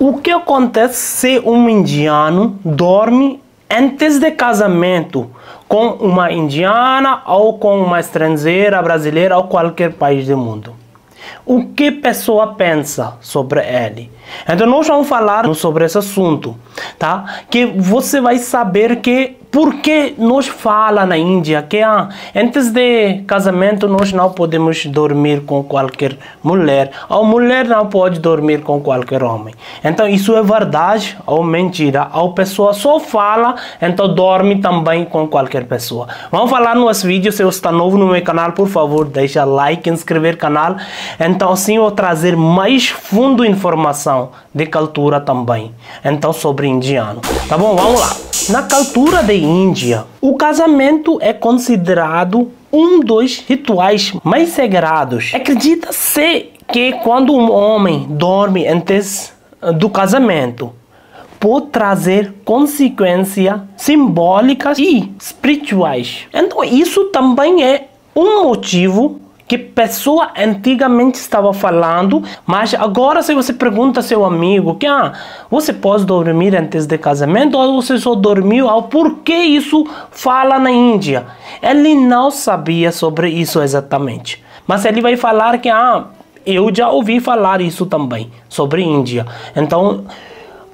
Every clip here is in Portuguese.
O que acontece se um indiano dorme antes de casamento com uma indiana ou com uma estrangeira brasileira ou qualquer país do mundo? O que a pessoa pensa sobre ele? Então nós vamos falar sobre esse assunto, tá? Que você vai saber que porque nós fala na Índia que antes de casamento nós não podemos dormir com qualquer mulher, ou mulher não pode dormir com qualquer homem. Então isso é verdade ou mentira? Ou pessoa só fala, então dorme também com qualquer pessoa? Vamos falar nesse vídeo. Se você está novo no meu canal, por favor, deixa like, inscrever no canal. Então assim eu trazer mais fundo informação de cultura também, então sobre indiano, tá bom? Vamos lá. Na cultura da Índia, o casamento é considerado um dos rituais mais sagrados. Acredita-se que quando um homem dorme antes do casamento, pode trazer consequências simbólicas e espirituais. Então isso também é um motivo que pessoa antigamente estava falando, mas agora se você pergunta a seu amigo que você pode dormir antes de casamento, ou você só dormiu, ou por que isso fala na Índia, ele não sabia sobre isso exatamente, mas ele vai falar que eu já ouvi falar isso também sobre Índia. Então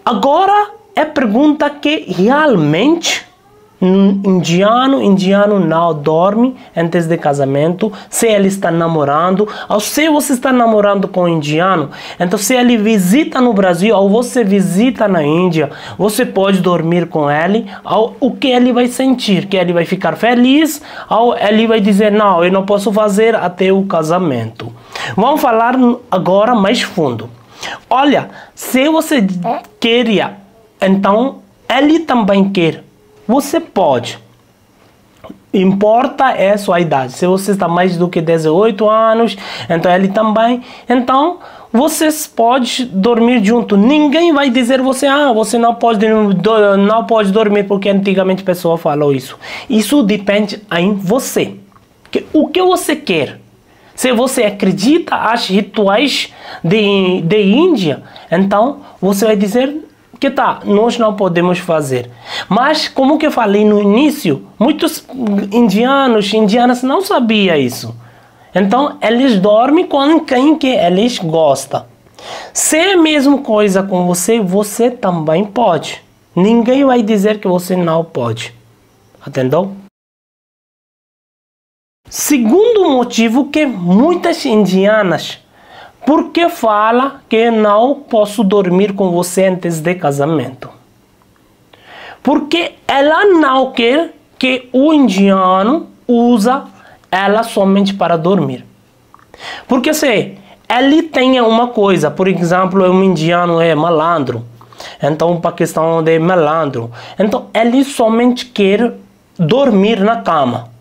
agora é pergunta que realmente indiano não dorme antes de casamento, se ele está namorando, ou se você está namorando com um indiano. Então se ele visita no Brasil ou você visita na Índia, você pode dormir com ele, ou o que ele vai sentir, que ele vai ficar feliz, ou ele vai dizer não, eu não posso fazer até o casamento. Vamos falar agora mais fundo. Olha, se você queria, então ele também quer, você pode. Importa é sua idade. Se você está mais do que 18 anos, então ele também. Então vocês podem dormir junto. Ninguém vai dizer você você não pode dormir porque antigamente a pessoa falou isso. Isso depende em você. O que você quer? Se você acredita aos rituais de Índia, então você vai dizer que nós não podemos fazer. Mas como que eu falei no início, muitos indianas não sabiam isso. Então eles dormem com quem que eles gostam. Se é a mesma coisa com você, você também pode. Ninguém vai dizer que você não pode. Entendeu? Segundo motivo que muitas indianas porque fala que não posso dormir com você antes de casamento, porque ela não quer que o indiano usa ela somente para dormir. Porque se ele tem uma coisa, por exemplo, um indiano é malandro, então um paquistanês é malandro, então ele somente quer dormir na cama.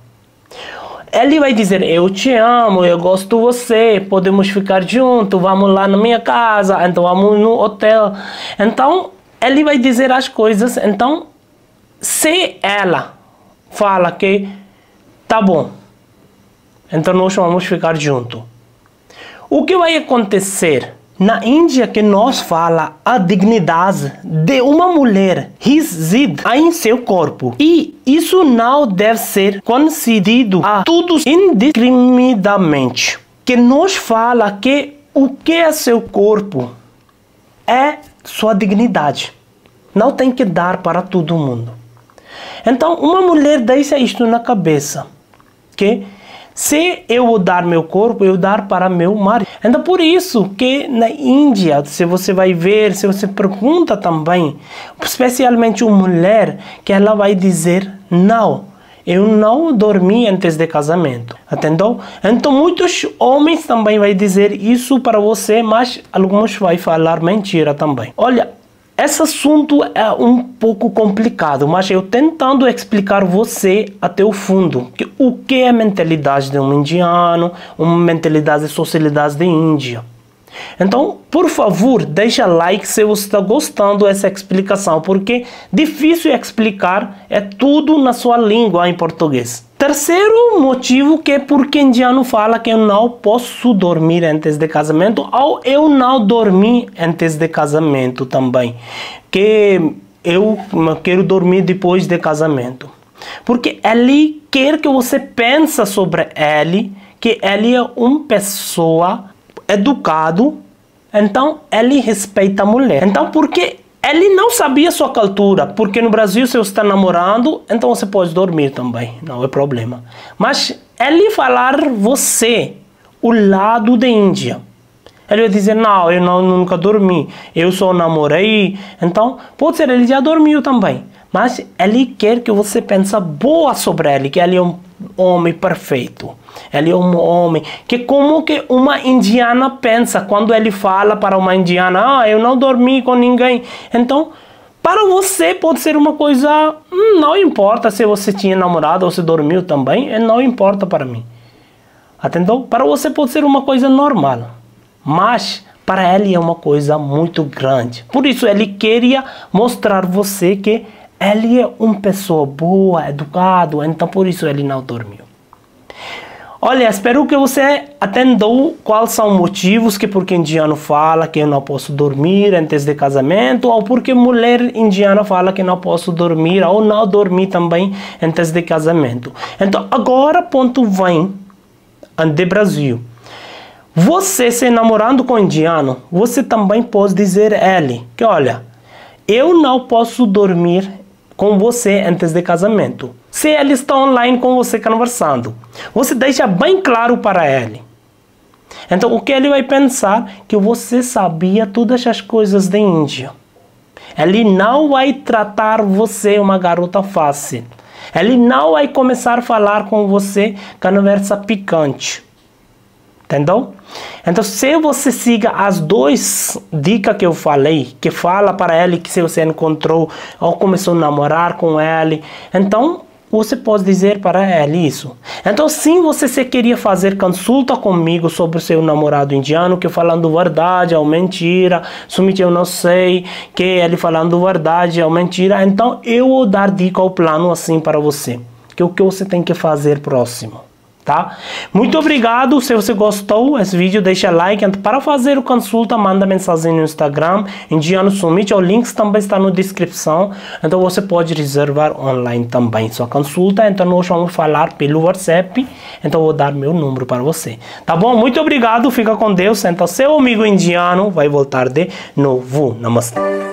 Ele vai dizer, eu te amo, eu gosto de você, podemos ficar juntos, vamos lá na minha casa, então vamos no hotel. Então, ele vai dizer as coisas. Então, se ela fala que tá bom, então nós vamos ficar juntos. O que vai acontecer? Na Índia que nós fala, a dignidade de uma mulher reside em seu corpo, e isso não deve ser concedido a todos indiscriminadamente. Que nós fala que o que é seu corpo é sua dignidade, não tem que dar para todo mundo. Então uma mulher deixa isto na cabeça, que se eu vou dar meu corpo, eu dar para meu marido. Então por isso que na Índia, se você vai ver, se você pergunta também, especialmente uma mulher, que ela vai dizer não, eu não dormi antes de casamento. Entendeu? Então muitos homens também vai dizer isso para você, mas alguns vai falar mentira também. Olha, esse assunto é um pouco complicado, mas eu tentando explicar você até o fundo que o que é a mentalidade de um indiano, uma mentalidade de socialidade da Índia. Então, por favor, deixa like se você está gostando dessa explicação, porque difícil explicar é tudo na sua língua em português. Terceiro motivo que é porque indiano fala que eu não posso dormir antes de casamento, ou eu não dormi antes de casamento também, que eu quero dormir depois de casamento. Porque ele quer que você pense sobre ele, que ele é uma pessoa educado, então ele respeita a mulher. Então, porque ele não sabia sua cultura, porque no Brasil se você está namorando, então você pode dormir também, não é problema. Mas ele falar você, o lado da Índia, ele vai dizer, não, eu nunca dormi, eu só namorei. Então, pode ser ele já dormiu também, mas ele quer que você pense boa sobre ele, que ele é um homem perfeito. Ele é um homem que como que uma indiana pensa quando ele fala para uma indiana, ah, eu não dormi com ninguém. Então, para você pode ser uma coisa, não importa se você tinha namorado ou se dormiu também, não importa para mim. Entendeu? Para você pode ser uma coisa normal, mas para ele é uma coisa muito grande. Por isso ele queria mostrar você que ele é uma pessoa boa, educado, então por isso ele não dormiu. Olha, espero que você atendeu quais são motivos que porque indiano fala que eu não posso dormir antes de casamento, ou porque mulher indiana fala que não posso dormir ou não dormir também antes de casamento. Então agora ponto vem de Brasil. Você se namorando com indiano, você também pode dizer a ele que olha, eu não posso dormir com você antes de casamento. Se ele está online com você conversando, você deixa bem claro para ele. Então o que ele vai pensar que você sabia todas as coisas da Índia. Ele não vai tratar você uma garota fácil. Ele não vai começar a falar com você conversa picante. Entendeu? Então, se você siga as duas dicas que eu falei, que fala para ele que se você encontrou ou começou a namorar com ele, então você pode dizer para ele isso. Então, sim, você queria fazer consulta comigo sobre seu namorado indiano, que falando verdade ou mentira, Sumit eu não sei, que ele falando verdade ou mentira, então eu vou dar dica ao plano assim para você, que é o que você tem que fazer próximo. Tá? Muito obrigado, se você gostou desse vídeo deixa like, para fazer consulta manda mensagem no Instagram Indiano Sumit, o link também está na descrição, então você pode reservar online também sua consulta, então nós vamos falar pelo WhatsApp, então vou dar meu número para você, tá bom? Muito obrigado, fica com Deus, então seu amigo indiano vai voltar de novo, namastê.